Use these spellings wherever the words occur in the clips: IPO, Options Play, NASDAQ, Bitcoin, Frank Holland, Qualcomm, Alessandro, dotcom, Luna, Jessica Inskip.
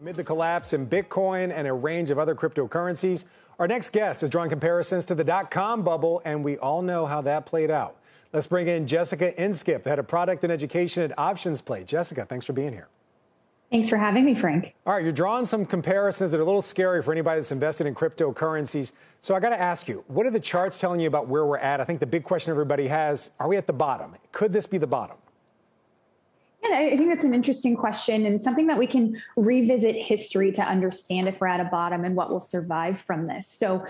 Amid the collapse in Bitcoin and a range of other cryptocurrencies, our next guest is drawing comparisons to the dot-com bubble, and we all know how that played out. Let's bring in Jessica Inskip, the head of product and education at Options Play. Jessica, thanks for being here. Thanks for having me, Frank. All right, you're drawing some comparisons that are a little scary for anybody that's invested in cryptocurrencies. So I got to ask you, what are the charts telling you about where we're at? I think the big question everybody has, are we at the bottom? Could this be the bottom? I think that's an interesting question and something that we can revisit history to understand if we're at a bottom and what will survive from this. So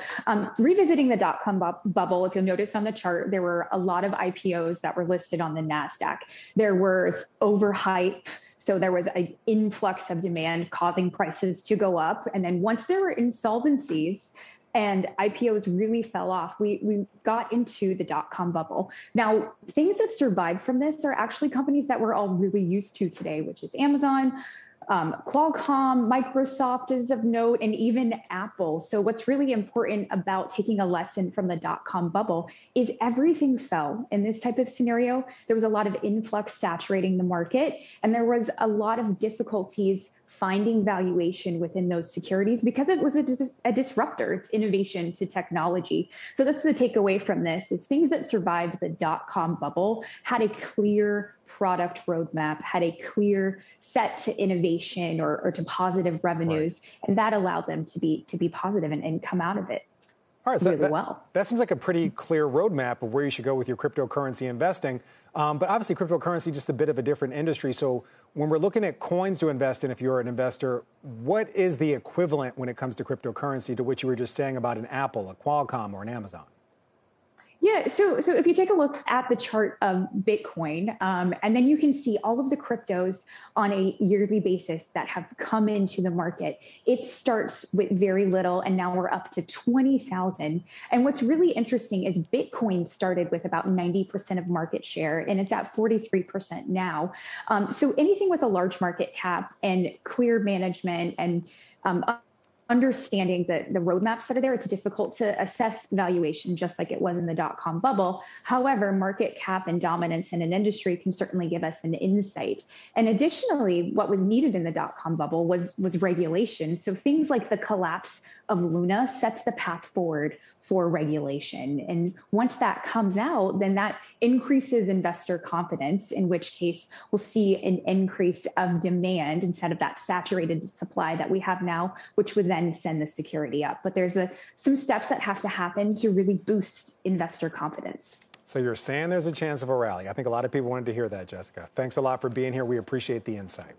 revisiting the dot-com bubble, if you'll notice on the chart, there were a lot of IPOs that were listed on the NASDAQ. There was overhype. So there was an influx of demand causing prices to go up. And then once there were insolvencies, and IPOs really fell off, we got into the dot-com bubble. Now, things that survived from this are actually companies that we're all really used to today, which is Amazon, Qualcomm, Microsoft is of note, and even Apple. So what's really important about taking a lesson from the dot-com bubble is everything fell. In this type of scenario, there was a lot of influx saturating the market, and there was a lot of difficulties finding valuation within those securities because it was a disruptor. It's innovation to technology. So that's the takeaway from this, is things that survived the dot-com bubble had a clear product roadmap, had a clear set to innovation or to positive revenues, right. And that allowed them to be positive and come out of it. All right, so really that seems like a pretty clear roadmap of where you should go with your cryptocurrency investing. But obviously, cryptocurrency is just a bit of a different industry. So when we're looking at coins to invest in, if you're an investor, what is the equivalent when it comes to cryptocurrency to what you were just saying about an Apple, a Qualcomm, or an Amazon? Yeah, so if you take a look at the chart of Bitcoin, and then you can see all of the cryptos on a yearly basis that have come into the market. It starts with very little, and now we're up to 20,000. And what's really interesting is Bitcoin started with about 90% of market share, and it's at 43% now. So anything with a large market cap and clear management and understanding the roadmaps that are there, it's difficult to assess valuation just like it was in the dot-com bubble. However, market cap and dominance in an industry can certainly give us an insight. And additionally, what was needed in the dot-com bubble was regulation. So things like the collapse of Luna sets the path forward for regulation. And once that comes out, then that increases investor confidence, in which case we'll see an increase of demand instead of that saturated supply that we have now, which would then send the security up. But there's some steps that have to happen to really boost investor confidence. So you're saying there's a chance of a rally. I think a lot of people wanted to hear that, Jessica. Thanks a lot for being here. We appreciate the insight.